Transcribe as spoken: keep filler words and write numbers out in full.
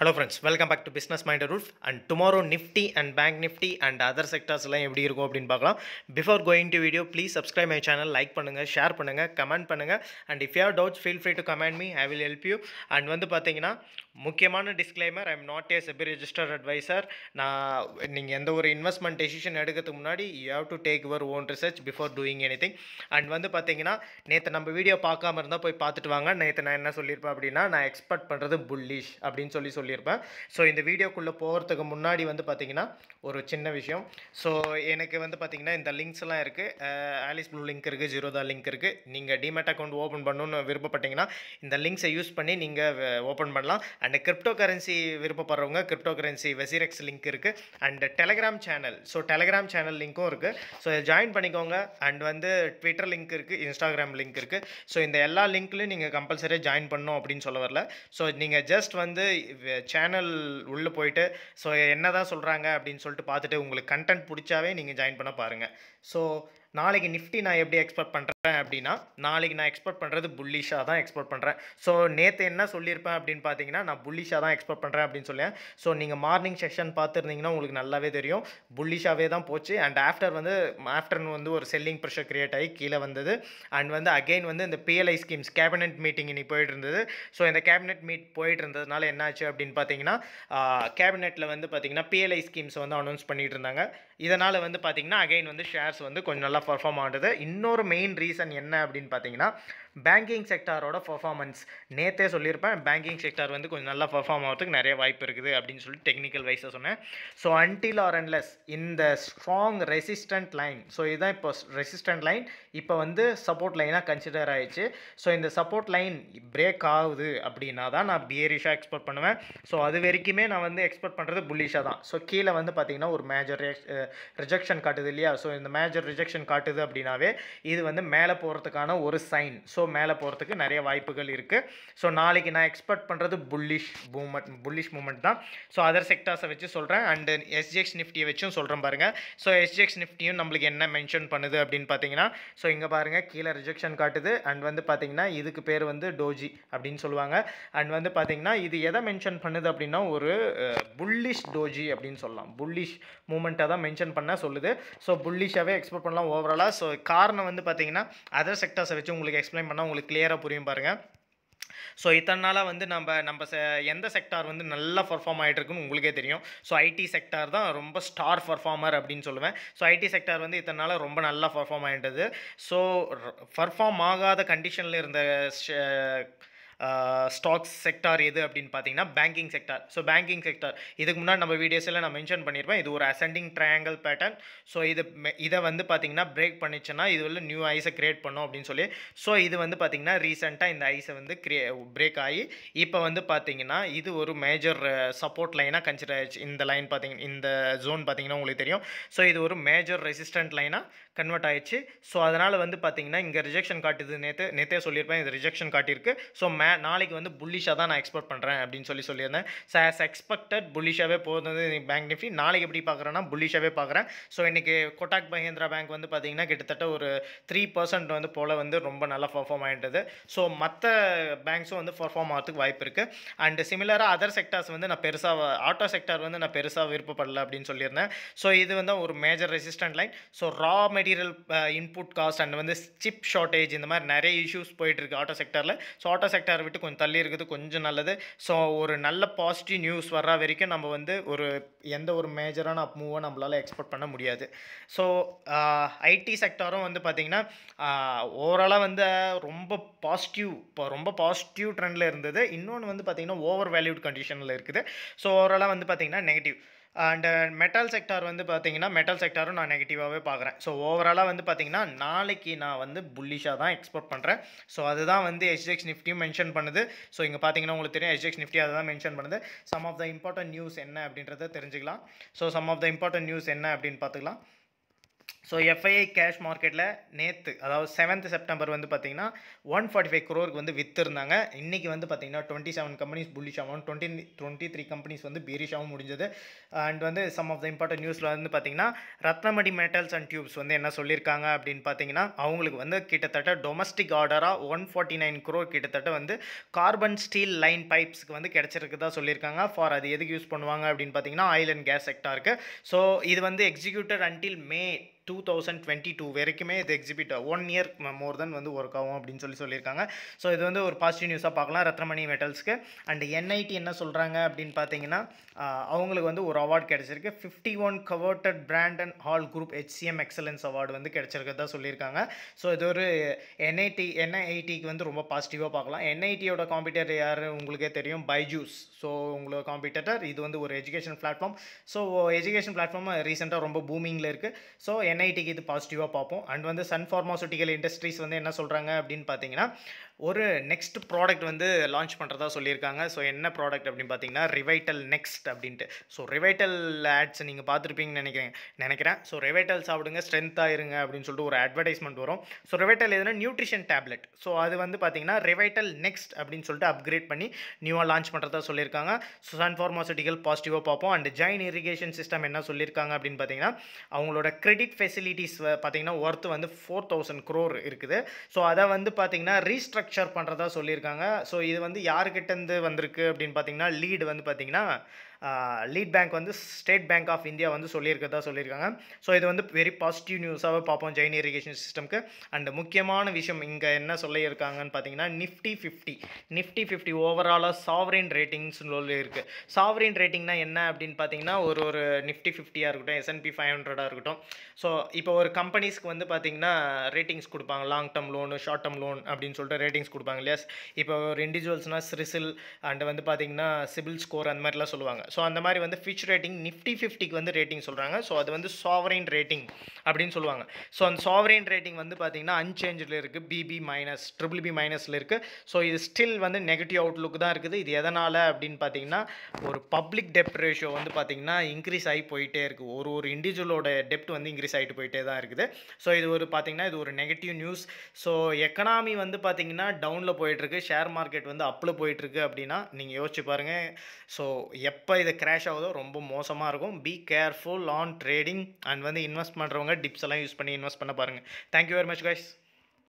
Hello friends, welcome back to Business Minder Rules. And tomorrow Nifty and Bank Nifty and other sectors la eppadi irukum appadinu paakalam. Before going to video, please subscribe my channel, like pannunga, share pannunga, comment pannunga, and if you have doubts feel free to comment me, I will help you. And vandu pathina mukkiyamaana disclaimer, I am not a SEBI registered advisor. Na neenga endha oru investment decision edukradhukku munadi you have to take your own research before doing anything. And vandu pathina netha நம்ம video பார்க்காம இருந்தா போய் பார்த்துட்டு வாங்க. நேத்து நான் என்ன சொல்லிருப்பேன் அப்படினா, நான் எக்ஸ்பெக்ட் பண்றது புல்லிஷ் அப்படினு சொல்லி சொல்லி இருப்பேன். சோ இந்த வீடியோக்குள்ள போறதுக்கு முன்னாடி வந்து பாத்தீங்கன்னா ஒரு சின்ன விஷயம். சோ எனக்கு வந்து பாத்தீங்கன்னா இந்த லிங்க்ஸ் எல்லாம் இருக்கு. ஆலிஸ் ப்ளூ லிங்க் இருக்கு, ஜீரோதா லிங்க் இருக்கு. நீங்க டிமேட் அக்கவுண்ட் ஓபன் பண்ணனும்னு விருப்பப்பட்டீங்கன்னா இந்த லிங்க்ஸை யூஸ் பண்ணி நீங்க ஓபன் பண்ணலாம். அண்ட் கிரிப்டோ கரன்சி விருப்பப்படுறவங்க கிரிப்டோ கரன்சி வெசிரெக்ஸ் லிங்க் இருக்கு. And Telegram channel, so Telegram channel லிங்க்கும் இருக்கு. சோ ஜாயின் பண்ணிக்கோங்க. அண்ட் வந்து ட்விட்டர் லிங்க் இருக்கு, இன்ஸ்டாகிராம் லிங்க் இருக்கு. சோ இந்த எல்லா லிங்க்லயும் நீங்க கம்பல்சரி ஜாயின் பண்ணனும் அப்படினு சொல்ல வரல. சோ நீங்க ஜஸ்ட் வந்து சேனல் உள்ளே போயிட்டு ஸோ என்ன தான் சொல்கிறாங்க அப்படின்னு சொல்லிட்டு பார்த்துட்டு உங்களுக்கு கண்டென்ட் பிடிச்சாவே நீங்கள் ஜாயின் பண்ண பாருங்கள். ஸோ நாளைக்கு நிஃப்டி நான் எப்படி எக்ஸ்பெக்ட் பண்ணுறேன் அப்படின்னா, நாளைக்கு நான் எக்ஸ்பெக்ட் பண்ணுறது புல்லிஷாக தான் எக்ஸ்பெக்ட் பண்ணுறேன். ஸோ நேற்று என்ன சொல்லியிருப்பேன் அப்படின்னு பார்த்தீங்கன்னா, நான் புல்லிஷாக தான் எக்ஸ்பெக்ட் பண்ணுறேன் அப்படின்னு சொல்லுவேன். ஸோ நீங்கள் மார்னிங் செஷன் பார்த்துருந்தீங்கன்னா உங்களுக்கு நல்லாவே தெரியும், புல்லிஷாகவே தான் போச்சு. அண்ட் ஆஃப்டர் வந்து ஆஃப்டர்நூன் வந்து ஒரு செல்லிங் ப்ரெஷர் கிரியேட் ஆகி கீழே வந்தது. அண்ட் வந்து அகெயின் வந்து இந்த பிஎல்ஐ ஸ்கீம்ஸ் கேபினெட் மீட்டிங் இன்னைக்கு போயிட்டு இருந்தது. ஸோ இந்த கேபினெட் மீட் போயிட்டு இருந்ததுனால என்ன ஆச்சு அப்படின்னு பார்த்தீங்கன்னா, கேபினெட்டில் வந்து பார்த்தீங்கன்னா பிஎல்ஐ ஸ்கீம்ஸை வந்து அனௌன்ஸ் பண்ணிட்டு இருந்தாங்க. இதனால் வந்து பார்த்தீங்கன்னா அகெயின் வந்து ஷேர்ஸ் வந்து கொஞ்சம் நல்லா பர்ஃபார்ம் ஆகுது. இன்னொரு மெயின் ரீசன் என்ன அப்படின்னு பார்த்தீங்கன்னா, பேங்கிங் செக்டாரோட பர்ஃபார்மன்ஸ். நேற்றே சொல்லியிருப்பேன் பேங்கிங் செக்டார் வந்து கொஞ்சம் நல்லா பர்ஃபார்ம் ஆகிறதுக்கு நிறைய வாய்ப்பு இருக்குது அப்படின்னு சொல்லி டெக்னிக்கல் வைஸாக சொன்னேன். ஸோ அன்டில் ஆர் அன்லெஸ் இந்த ஸ்ட்ராங் ரெசிஸ்டன்ட் லைன், ஸோ இதுதான் இப்போ ரெசிஸ்டன்ட் லைன், இப்போ வந்து சப்போர்ட் லைனாக கன்சிடர் ஆயிடுச்சு. ஸோ இந்த சப்போர்ட் லைன் பிரேக் ஆகுது அப்படின்னா தான் நான் பியரிஷாக எக்ஸ்பெக்ட் பண்ணுவேன். ஸோ அது வரைக்குமே நான் வந்து எக்ஸ்பெக்ட் பண்ணுறது புல்லிஷாக தான். ஸோ கீழே வந்து பார்த்தீங்கன்னா ஒரு மேஜர் ரிஜெக்ஷன் காட்டுது இல்லையா. ஸோ இந்த மேஜர் ரிஜெக்ஷன் காட்டுது அப்படின்னாவே இது வந்து மேலே போகிறதுக்கான ஒரு சைன். ஸோ மேலே போகிறதுக்கு நிறைய வாய்ப்புகள் இருக்குது. ஸோ நாளைக்கு நான் எக்ஸ்பெக்ட் பண்ணுறது புல்லிஷ் மூவ்மெண்ட் புல்லிஷ் மூவ்மெண்ட் தான். ஸோ அதர் செக்டார்ஸை வச்சு சொல்கிறேன். அண்டு எஸ்ஜிஎக்ஸ் நிஃப்டியை வச்சும் சொல்கிறேன் பாருங்கள். ஸோ எஸ்ஜிஎக்ஸ் நிஃப்டியும் நம்மளுக்கு என்ன மென்ஷன் பண்ணுது அப்படின்னு பார்த்தீங்கன்னா, ஸோ இங்கே பாருங்கள் கீழே ரிஜெக்ஷன் காட்டுது. அண்ட் வந்து பார்த்தீங்கன்னா இதுக்கு பேர் வந்து டோஜி அப்படின்னு சொல்லுவாங்க. அண்ட் வந்து பார்த்தீங்கன்னா இது எதை மென்ஷன் பண்ணுது அப்படின்னா, ஒரு புல்லிஷ் டோஜி அப்படின்னு சொல்லலாம். புல்லிஷ் மூவ்மெண்ட்டாக தான் மென்ஷன் பண்ண சொல்லுது. ஸோ புல்லிஷாகவே எக்ஸ்பெக்ட் பண்ணலாம் ஓவராலாக. ஸோ காரணம் வந்து பார்த்தீங்கன்னா அதர் செக்டார்ஸை வச்சு உங்களுக்கு எக்ஸ்பிளைன் பண்ணால் உங்களுக்கு கிளியராக புரியும் பாருங்கள். ஸோ இத்தனை நாளாக வந்து நம்ம நம்ம செ எந்த செக்டார் வந்து நல்லா பர்ஃபார்ம் ஆகிட்டுருக்குன்னு உங்களுக்கே தெரியும். ஸோ ஐடி செக்டார் தான் ரொம்ப ஸ்டார் பர்ஃபார்மர் அப்படின்னு சொல்லுவேன். ஸோ ஐடி செக்டார் வந்து இத்தனை நாளாக ரொம்ப நல்லா பர்ஃபார்ம் ஆகிட்டது. ஸோ பர்ஃபார்ம் ஆகாத கண்டிஷனில் இருந்த ஸ்டாக்ஸ் செக்டார் எது அப்படின்னு பார்த்தீங்கன்னா banking sector. So banking sector இதுக்கு முன்னாடி நம்ம வீடியோஸில் நான் மென்ஷன் பண்ணியிருப்பேன். இது ஒரு அசெண்டிங் ட்ரையாங்கல் பேட்டர்ன். ஸோ இது இதை வந்து பார்த்தீங்கன்னா பிரேக் பண்ணிச்சுன்னா இது வந்து நியூ ஐஸை கிரியேட் பண்ணோம் அப்படின்னு சொல்லி. ஸோ இது வந்து பார்த்தீங்கன்னா ரீசெண்டாக இந்த ஐஸை வந்து கிரியே பிரேக் ஆகி இப்போ வந்து பார்த்தீங்கன்னா இது ஒரு மேஜர் சப்போர்ட் லைனாக கன்சிடர் ஆயிடுச்சு. இந்த லைன் பார்த்தீங்கன்னா இந்த ஜோன் பார்த்தீங்கன்னா உங்களுக்கு தெரியும். ஸோ இது ஒரு மேஜர் ரெசிஸ்டன்ட் லைனாக கன்வெர்ட் ஆயிடுச்சு. ஸோ அதனால் வந்து பார்த்தீங்கன்னா இங்கே ரிஜெக்ஷன் காட்டுது. நேற்று நேற்றே சொல்லியிருப்பேன் இது ரிஜெக்ஷன் காட்டியிருக்கு. ஸோ நாளைக்கு வந்து புல்லிஷாக தான் நான் எக்ஸ்பெக்ட் பண்ணுறேன் அப்படின்னு சொல்லி சொல்லியிருந்தேன். ஸோ ஆஸ் எக்ஸ்பெக்டட் புல்லிஷாகவே போகிறது பேங்க் நிஃப்டி. நாளைக்கு எப்படி பார்க்குறேன்னா புல்லிஷாகவே பார்க்குறேன். ஸோ இன்றைக்கி கோட்டாக் மஹேந்திரா பேங்க் வந்து பார்த்தீங்கன்னா கிட்டத்தட்ட ஒரு த்ரீ பர்சன்ட் வந்து போல் வந்து ரொம்ப நல்லா பர்ஃபார்ம் ஆகிட்டது. ஸோ மற்ற பேங்க்ஸும் வந்து பர்ஃபார்ம் ஆகிறதுக்கு வாய்ப்பு இருக்குது. அண்ட் சிமிலராக அதர் செக்டார்ஸ் வந்து நான் பெருசாக ஆட்டோ செக்டார் வந்து நான் பெருசாக விருப்பப்படலை அப்படின்னு சொல்லியிருந்தேன். ஸோ இது வந்து ஒரு major resistant line. So raw material input cost and வந்து சிப் ஷார்ட்டேஜ் இந்த மாதிரி நிறைய இஷ்யூஸ் போயிட்டுருக்கு ஆட்டோ செக்டாரில். ஸோ ஆட்டோ செக்டார் விட்டு கொஞ்சம் தள்ளி இருக்குது, கொஞ்சம் நல்லது. ஸோ ஒரு நல்ல பாசிட்டிவ் நியூஸ் வர்ற வரைக்கும் நம்ம வந்து ஒரு எந்த ஒரு மேஜரான அப் மூவை நம்மளால் எக்ஸ்பெக்ட் பண்ண முடியாது. ஸோ ஐடி செக்டாரும் வந்து பார்த்தீங்கன்னா ஓவராலாக வந்து ரொம்ப பாசிட்டிவ் இப்போ ரொம்ப பாசிட்டிவ் ட்ரெண்டில் இருந்தது. இன்னொன்று வந்து பார்த்தீங்கன்னா ஓவர் வேல்யூட் கண்டிஷனில் இருக்குது. ஸோ ஓவராலாக வந்து பார்த்தீங்கன்னா நெகட்டிவ். அண்ட் மெட்டல் செக்டார் வந்து பார்த்தீங்கன்னா மெட்டல் செக்டாரும் நான் நெகட்டிவாகவே பார்க்குறேன். ஸோ ஓவராலாக வந்து பார்த்தீங்கன்னா நாளைக்கு நான் வந்து புல்லிஷாக தான் எக்ஸ்பெக்ட் பண்ணுறேன். ஸோ அதுதான் வந்து எஸ்ஜிஎக்ஸ் நிஃப்டியும் மென்ஷன் பண்ணுது. ஸோ இங்கே பார்த்தீங்கன்னா உங்களுக்கு தெரியும் எஸ்ஜிஎக்ஸ் நிஃப்டி அதை தான் மென்ஷன் பண்ணுது. Some of the important news என்ன அப்படின்றத தெரிஞ்சுக்கலாம். So some of the important news என்ன அப்படின்னு பார்த்துக்கலாம். So F I I cash market la நேத்து அதாவது seventh September வந்து பாத்தீங்கன்னா one forty-five crore வந்து வித்திருந்தாங்க. இன்னைக்கு வந்து பாத்தீங்கன்னா twenty-seven companies bullish ஆவும் twenty-three companies வந்து bearish ஆவும் முடிஞ்சது. And வந்து some of the important news ல வந்து பாத்தீங்கன்னா ரத்னமணி மெட்டல்ஸ் அண்ட் டியூப்ஸ் வந்து என்ன சொல்லிருக்காங்க அப்படினு பாத்தீங்கன்னா அவங்களுக்கு வந்து கிட்டத்தட்ட domestic order ஆ one forty-nine crore கிட்டத்தட்ட வந்து carbon steel line pipes க்கு வந்து கிடைச்சிருக்குதா சொல்லிருக்காங்க. ஃபார் அது எதுக்கு யூஸ் பண்ணுவாங்க அப்படினு பாத்தீங்கன்னா oil and gas sector க்கு. So இது வந்து executed until May twenty twenty-two வரைக்குமே இது exhibit one year more then வந்து ஒர்க் ஆகும் அப்படின்னு சொல்லி சொல்லியிருக்காங்க. ஸோ இது வந்து ஒரு பாசிட்டிவ் நியூஸாக பார்க்கலாம் ரத்னமணி மெட்டல்ஸ்க்கு. And N I I T என்ன சொல்கிறாங்க அப்படின்னு பார்த்தீங்கன்னா அவங்களுக்கு வந்து ஒரு அவார்டு கிடச்சிருக்கு. Fifty one coveted brand and hall group H C M excellence award வந்து கிடச்சிருக்கதான் சொல்லியிருக்காங்க. ஸோ இது ஒரு N I T N I I Tக்கு வந்து ரொம்ப பாசிட்டிவாக பார்க்கலாம். N I I Tயோட காம்படிட்டர் யார் உங்களுக்கே தெரியும், பைஜூஸ். ஸோ உங்களோட காம்படிட்டர். இது வந்து ஒரு education platform. So education platform ரீசெண்டாக ரொம்ப பூமிங்கில் இருக்குது. ஸோ N I I Tக்கு இது பாசிட்டிவாக பார்ப்போம். அண்ட் வந்து சன் ஃபார்மாசூட்டிக்கல் இண்டஸ்ட்ரீஸ் வந்து என்ன சொல்கிறாங்க அப்படின்னு பார்த்தீங்கன்னா ஒரு நெக்ஸ்ட் ப்ராடக்ட் வந்து லான்ச் பண்ணுறதா சொல்லியிருக்காங்க. ஸோ என்ன ப்ராடக்ட் அப்படின்னு பார்த்தீங்கன்னா ரிவைட்டல் நெக்ஸ்ட் அப்படின்ட்டு. ஸோ ரிவைட்டல் ஆட்ஸ் நீங்கள் பார்த்துருப்பீங்கன்னு நினைக்கிறேன் நினைக்கிறேன் ஸோ ரிவைட்டல் சாப்பிடுங்க ஸ்ட்ரென்த்தாக இருங்க அப்படின்னு சொல்லிட்டு ஒரு அட்வர்டைஸ்மெண்ட் வரும். ஸோ ரிவைட்டல் எதுனா நியூட்ரிஷன் டேப்லெட். ஸோ அது வந்து பார்த்தீங்கன்னா ரிவைட்டல் நெக்ஸ்ட் அப்படின்னு சொல்லிட்டு அப்கிரேட் பண்ணி நியூவாக லான்ச் பண்ணுறதா சொல்லியிருக்காங்க. ஸோ சன் ஃபார்மாசூட்டிக்கல் பாசிட்டிவாக பார்ப்போம். அண்ட் ஜெயின் இரிகேஷன் சிஸ்டம் என்ன சொல்லியிருக்காங்க அப்படின்னு பார்த்தீங்கன்னா அவங்களோட கிரெடிட் ஃபெசிலிட்டிஸ் பார்த்தீங்கன்னா ஒர்த்து வந்து ஃபோர் தௌசண்ட் க்ரோர் இருக்குது. ஸோ அதை வந்து பார்த்தீங்கன்னா ரீஸ்ட்ரக்சர் பண்ணுறதா சொல்லியிருக்காங்க. ஸோ இது வந்து யாருக்கிட்டேருந்து வந்திருக்கு அப்படின்னு பார்த்தீங்கன்னா லீடு வந்து பார்த்தீங்கன்னா லீட் பேங்க் வந்து ஸ்டேட் பேங்க் ஆஃப் இந்தியா வந்து சொல்லியிருக்கதா சொல்லியிருக்காங்க. ஸோ இது வந்து வெரி பாசிட்டிவ் நியூஸாகவே பார்ப்போம் ஜெயின் இரிகேஷன் சிஸ்டம்க்கு. அண்ட் முக்கியமான விஷயம் இங்கே என்ன சொல்லியிருக்காங்கன்னு பார்த்தீங்கன்னா நிஃப்டி ஃபிஃப்டி நிஃப்டி ஃபிஃப்டி ஓவராலாக சாவரின் ரேட்டிங்ஸ்னு சொல்லியிருக்கு. சாவரின் ரேட்டிங்னா என்ன அப்படின்னு பார்த்தீங்கன்னா ஒரு ஒரு நிஃப்டி ஃபிஃப்டியாக இருக்கட்டும் எஸ்என்பி ஃபைவ் ஹண்ட்ரடாக இருக்கட்டும். ஸோ இப்போ ஒரு கம்பெனிஸ்க்கு வந்து பார்த்தீங்கன்னா ரேட்டிங்ஸ் கொடுப்பாங்க. Long term loan short term loan அப்படின்னு சொல்லிட்டு ரேட்டிங்ஸ் கொடுப்பாங்க இல்லையா. இப்போ ஒரு இண்டிவிஜுவல்ஸ்னால் சிரிசில் அண்ட் வந்து பார்த்தீங்கன்னா சிபில் ஸ்கோர் அந்த மாதிரிலாம் சொல்லுவாங்க. ஸோ அந்த மாதிரி வந்து ஃபிட்ச் ரேட்டிங் நிஃப்டி ஃபிஃப்டிக்கு வந்து ரேட்டிங் சொல்கிறாங்க. ஸோ அது வந்து சாவரின் ரேட்டிங் அப்படின்னு சொல்லுவாங்க. ஸோ அந்த சாவரின் ரேட்டிங் வந்து பார்த்தீங்கன்னா அன்சேஞ்சில் இருக்குது. பிபி மைனஸ் ட்ரிபிள் பி மைனஸில் இருக்குது. ஸோ இது ஸ்டில் வந்து நெகட்டிவ் அவுட்லுக் தான் இருக்குது. இது எதனால் அப்படின்னு பார்த்தீங்கன்னா ஒரு பப்ளிக் டெப்ட் ரேஷியோ வந்து பார்த்தீங்கன்னா இன்க்ரீஸ் ஆகி போயிட்டே இருக்குது. ஒரு ஒரு இண்டிவிஜுவலோட டெப்ட் வந்து இன்க்ரீஸ் ஆகிட்டு போயிட்டே தான் இருக்குது. ஸோ இது ஒரு பார்த்தீங்கன்னா இது ஒரு நெகட்டிவ் நியூஸ். ஸோ எக்கனாமி வந்து பார்த்தீங்கன்னா டவுனில் போயிட்டுருக்கு, ஷேர் மார்க்கெட் வந்து அப்பில் போயிட்டுருக்கு அப்படின்னா நீங்கள் யோசிச்சு பாருங்கள். ஸோ எப்போ இது கிராஷ் ஆகுதோ ரொம்ப மோசமாக இருக்கும். Be careful on trading. And வந்து இன்வெஸ்ட் பண்ணுறவங்க டிப்ஸ் எல்லாம் யூஸ் பண்ணி இன்வெஸ்ட் பண்ண பாருங்கள். Thank you very much guys.